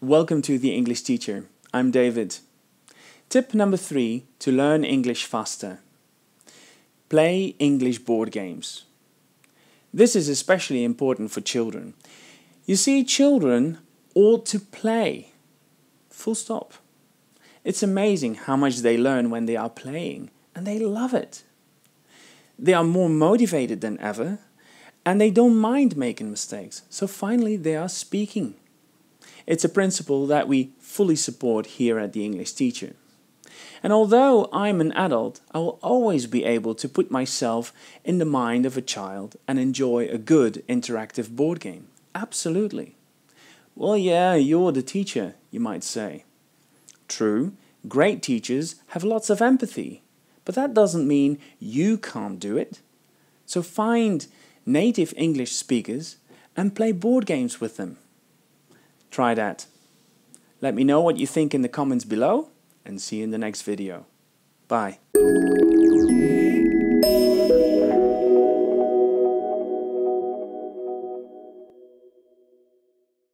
Welcome to The English Teacher. I'm David. Tip number 3 to learn English faster. Play English board games. This is especially important for children. You see, children ought to play. Full stop. It's amazing how much they learn when they are playing, and they love it. They are more motivated than ever, and they don't mind making mistakes, so finally they are speaking. It's a principle that we fully support here at The English Teacher. And although I'm an adult, I will always be able to put myself in the mind of a child and enjoy a good interactive board game. Absolutely. Well, yeah, you're the teacher, you might say. True, great teachers have lots of empathy, but that doesn't mean you can't do it. So find native English speakers and play board games with them. Try that. Let me know what you think in the comments below, and see you in the next video. Bye.